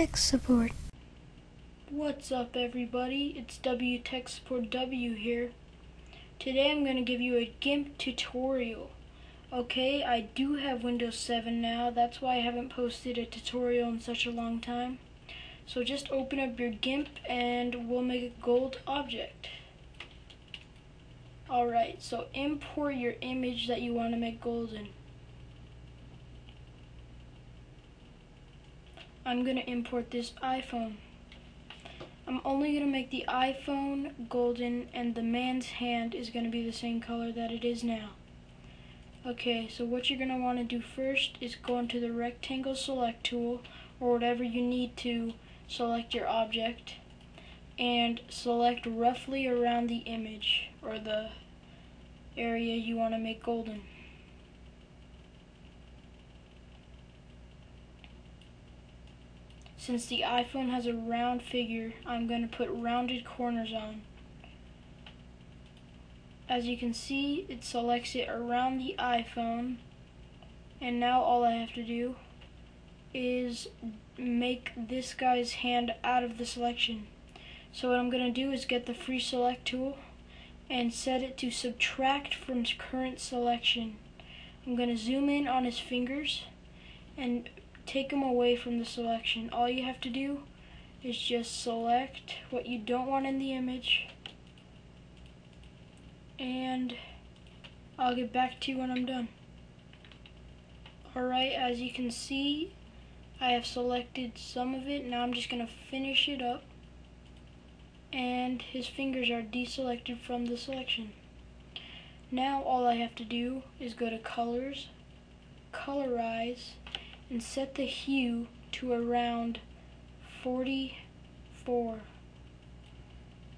Tech Support. What's up, everybody? It's WTechSupportW here. Today I'm going to give you a GIMP tutorial. Okay, I do have Windows 7 now. That's why I haven't posted a tutorial in such a long time. So just open up your GIMP and we'll make a gold object. Alright, so import your image that you want to make golden. I'm going to import this iPhone. I'm only going to make the iPhone golden, and the man's hand is going to be the same color that it is now. Okay, so what you're going to want to do first is go into the rectangle select tool, or whatever you need to select your object, and select roughly around the image, or the area you want to make golden. Since the iPhone has a round figure, I'm going to put rounded corners on. As you can see, it selects it around the iPhone, and now all I have to do is make this guy's hand out of the selection. So what I'm going to do is get the free select tool and set it to subtract from current selection. I'm going to zoom in on his fingers and take them away from the selection. All you have to do is just select what you don't want in the image, and I'll get back to you when I'm done. Alright, as you can see, I have selected some of it. Now I'm just going to finish it up, and his fingers are deselected from the selection. Now all I have to do is go to colors, colorize, and set the hue to around 44.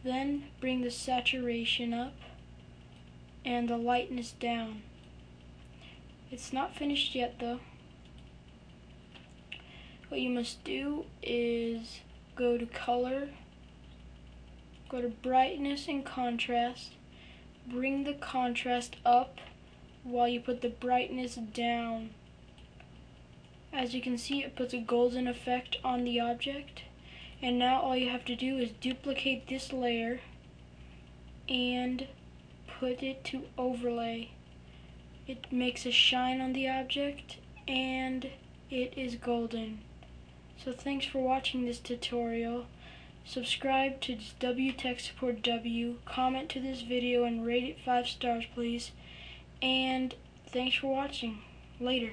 Then bring the saturation up and the lightness down. It's not finished yet though. What you must do is go to color, go to brightness and contrast, bring the contrast up while you put the brightness down. As you can see, it puts a golden effect on the object. And now all you have to do is duplicate this layer and put it to overlay. It makes a shine on the object and it is golden. So thanks for watching this tutorial. Subscribe to WTechSupportW, comment to this video and rate it 5 stars please. And thanks for watching. Later.